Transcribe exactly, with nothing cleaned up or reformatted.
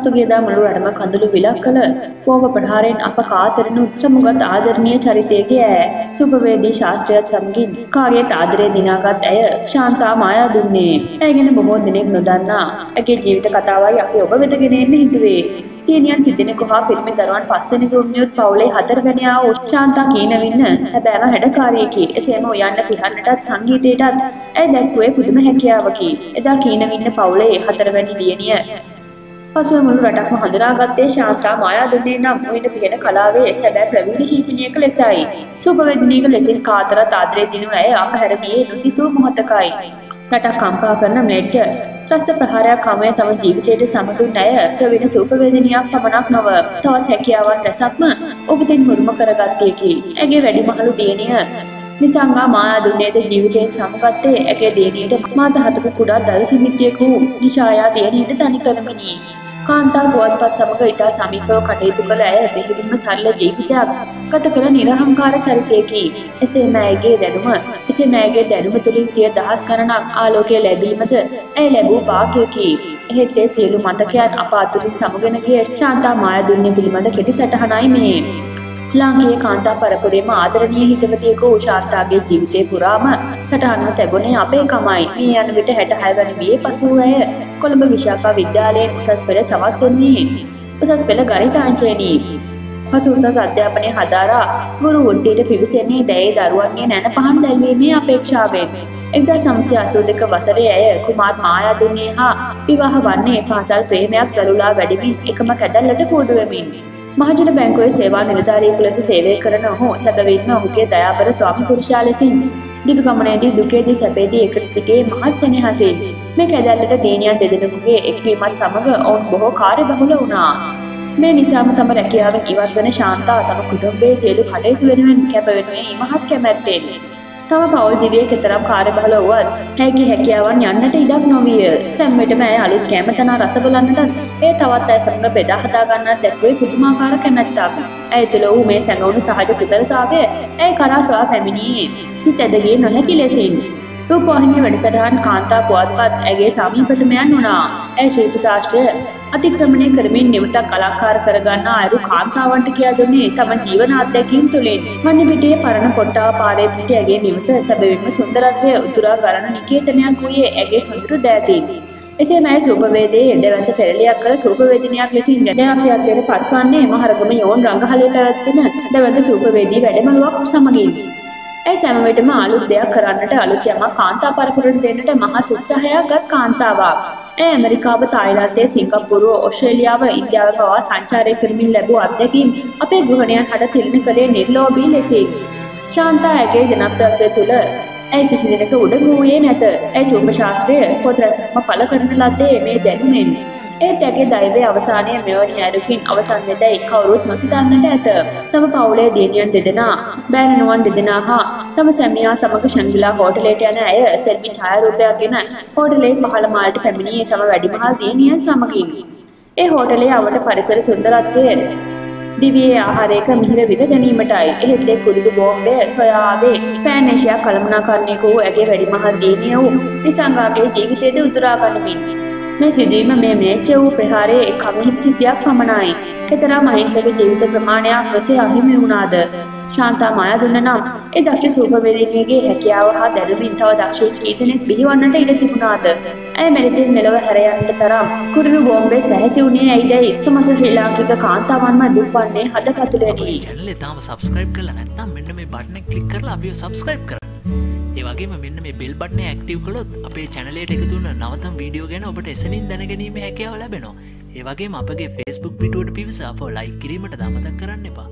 පසුගියදා මුළු රටම කඳුළු විලක් කළ කෝප ප්‍රහාරයෙන් අප කාතරණු සමුගත් ආදරණීය චරිතයේදී ඈ සුභවේදී ශාස්ත්‍රයත් සමගින් කාගේත් ආදරේ දිනාගත් ඇය ශාන්තා මායා දුන්නේ. ඇයගෙන බොහෝ දිනෙක නොදන්නා ඇගේ ජීවිත කතාවයි අපි ඔබ වෙත ගෙන එන්න හිතුවේ. තීනියන් කිදෙනෙකු හා පිරිමි දරුවන් පස් දෙනෙකු වුණියොත් පවුලේ හතරවැනියා වූ ශාන්තා කීනවින්න හැබෑම හැඩකාරියකි. එසේම උයන්න පිහන්නටත් සංගීතයටත් ඇය දැක්වේ පුදුම හැකියාවකි. එදා කීනවින්න පවුලේ හතරවැනි දියණිය පසුව මුළු රටක්ම හඳුනාගත්තේ ශාන්තා මායාදුන්නේ නම් උයන පිහන කලාවේ සැබෑ ප්‍රවීණ ශිල්පිනියක ලෙසයි. සුබවේදිනියක ලෙසින් කාතරත් ආදරේ දිනු ඇය අපහැර ගියේ නොසිතූ මොහොතකයි. රටක් කම්පා කරන මෙලෙට ත්‍රස්ත ප්‍රහාරයක් කමය තම ජීවිතයට සමතුන් අය ප්‍රවීණ සූපවේදිනියක් පමණක් නොව තවත් හැකියාවන් රැසක්ම ඔබතෙන් හුරුම කරගත්තයකි. ඇගේ වැඩිමහලු දියණිය නිසංගා මායාදුන්නේද ජීවිතයෙන් සමගත්තේ ඇගේ දියණියට මාස හතක කුඩා දරු සිමිතියෙකු වූ නිශායා දියණියට තනි කරමිනි. කාන්තා පුවත්පත් සමග ඉතා සමීපව කටයුතු කළ ඇය බෙහෙවින්ම සරල ජීවිතයක් ගත කළ නිරහංකාර චරිතයකි. එසේම ඇයගේ දැනුම එසේම ඇයගේ දැනුම තුළින් සිය දහස් ගණනක් ආලෝකය ලැබීමද ඇය ලැබූ වාසනාවකි. එහෙත් ඒ සියලු මතකයන් අප අතුරින් සමුගෙන ගිය ශාන්තා මායාදුන්නේ පිළිබඳ කෙටි සටහනයි මේ. ලාංකේය කාන්තා පරපුරේම ආදරණීය හිතවතියකු ශාන්තාගේ ජීවිතේ පුරාම සටහනක් තිබුණේ අපේ කමයි. මේ යන විට හැටහය වැනි වියේ පසු ඇය කොළඹ විශාඛා විද්‍යාලයේ උසස් පෙළ සමත් වුණේ. උසස් පෙළ ගණිත අංශයේදී පසු උසස් අධ්‍යාපනය හදාරා ගුරු වෘත්තියට පිවිසෙන්නේ දැයේ දරුවන්ගේ නැණ පහන් දැල්වීමේ අපේක්ෂාවෙන්. එක්දා නවසිය අසූ දෙක වසරේ ඇය කුමාර් මායාදුන්නේ හා විවාහ වන්නේ පාසල් ප්‍රේමයක් දරුලා වැඩිමින් එකම කැදල්ලට පූඩු වෙමින්. මහජන බැංකුවේ සේවා නිලධාරියෙකු ලෙස සේවය කරන ඔහු සැබවින්ම ඔහුගේ දයාබර ස්වාමි පුරුෂයා ලෙසින් දිග ගමනේදී දුකේදී සැපේදී එකට සිටියේ මහත් සෙනෙහසින්. මේ කැදැල්ලට දියණියන් දෙදෙනෙකුගේ එක්වීමත් සමග ඔවුන් බොහෝ කාර්යබහුල වුණා. මේ නිසාම තම රැකියාවෙන් ඉවත් වන ශාන්තා තම කුටුම්බයේ සියලු කටයුතු වෙනුවෙන් කැප වෙනුයේ ඉමහත් කැමැත්තෙන්. තම පවුල් දිවියේ කෙතරම් කාර්යබහුල වුවත් ඇයගේ හැකියාවන් යන්නට ඉඩක් නොවිය. සෑම විටම ඇය අලුත් කැම තනා රස බලන්නටත් ඒ තවත් ඇය සමඟ බෙදා හදා ගන්නත් දැක්වේ පුදුමාකාර කැමැත්තක්. ඇය තුළ වූ මේ සැඟවුණු සහජ ප්‍රිතලතාවය ඇය කරා සොයා පැමිණියේ සිත ඇදගේ නොහැකි ලෙසින්. රූපවාහිනී වැඩසටහන් කාන්තා පුවත්පත් ඇගේ සමීපතමයන් වුණා. ඇය ශිල්ප ශාස්ත්‍රය අතික්‍රමණය කරමින් නිවසක් කලාකාර කරගන්න අයුරු කාන්තාවන්ට කියා දුන්නේ තම ජීවන අත්දැකීම් තුළින්. වන්නපිටියේ පරණ කොට්ටාව පාරේ පිට ඇගේ නිවස සැබවින්ම සුන්දරත්වය උතුරා ගලන නිකේතනයක් වූයේ ඇගේ සොඳුරු දෑතින්. එසේම ඇය සූපවේදයේ එඩවන්ත පෙරලියක් කළ සූපවේදිනියක් ලෙසින් ජනප්‍රියත්වයට පත්වන්නේ මහරගම යෝන් රංගහලේ පැවැත්වෙන එඩවන්ත සූපවේදී වැඩමළුවක් සමගින්. ඇය සෑම විටම අලුත් දෙයක් කරන්නට අලුත් යමක් කාන්තා පරපුරට දෙන්නට මහත් උත්සාහයක් ගත් කාන්තාවක්. ඇය ඇමරිකාව, තායිලන්තය, සිංගප්පූරුව, ඕස්ට්‍රේලියාව, ඉන්දියාව පවා සංචාරය කරමින් ලැබූ අත්දැකීම් අපේ ගෘහණයන් හට තිළිණ කළේ නිර්ලෝභී ලෙසින්. ශාන්තා ඇගේ ජනප්‍රියත්වය තුළ ඇය කිසි දිනක උඩඟු වූයේ නැත. ඇය සූප ශාස්ත්‍රය පොත් රැසක්ම පළ කරන ලද්දේ මේ දැනුමෙන්. ඒත් ඇගේ දෛවයේ අවසානය මෙවැනි අයුරකින් අවසන් වෙතයි කවුරුත් නොසිතන්නට ඇත. තම පවුලේ දියණියන් දෙදෙනා, බෑණනුවන් දෙදෙනා හා තම සැමියා සමග ශංගිලා හෝටලයට යන ඇය සෙල්ෆි ඡායාරූපයක්ගෙන හෝටලයේ පහළ මාලට පැමිණියේ තම වැඩිමහල් දියණියන් සමගින්. ඒ හෝටලයේ අවට පරිසර සුන්දරත්වයේ දිවියේ ආහාරයක මිහිර විඳ ගැනීමටයි. එහෙත් ඒ කුරුළු බෝම්බය සොයා ආවේ ෆෑන් ඒෂියා කළමනාකරණියෙකු වූ ඇගේ වැඩිමහල් දියණිය වූ නිසංගාගේ ජීවිතයේද උතුරා ගනිමින්. මේ සිදුවීම මේ ම්ලේච්ඡ වූ ප්‍රහාරයේ එක් අමහිත සිද්ධියක් පමණයි. කෙතරම් අහිංසක ජීවිත ප්‍රමාණයක් රසේ අහිමි වුණාද. ශාන්තා මායාදුන්න නම් ඒ දක්ෂ සූපවේදිනියගේ හැකියාව හා දැනුමින් තව දක්ෂ කී දෙනෙක් බිහිවන්නට ඉඩ තිබුණාද. ඇය මෙලෙසින් මෙලව හැර යන්නට තරම් කුරුළු බෝම්බේ සැහැසි වුණේ ඇයිදයි සමස්ත ශ්‍රී ලාංකික කාන්තාවන්ම දුක්වන්නේ හදපතුලේදී. channel තාම subscribe කරලා නැත්නම් මෙන්න මේ button එක click කරලා අපිව subscribe කරන්න. ඒ වගේම මෙන්න මේ bell button එක active කළොත් අපේ channel එකට එකතු වෙන නවතම වීඩියෝ ගැන ඔබට එසෙනින් දැනගැනීමේ හැකියාව ලැබෙනවා. ඒ වගේම අපගේ Facebook පිටුවට පිවිස අපව like කිරීමට අමතක කරන්න එපා.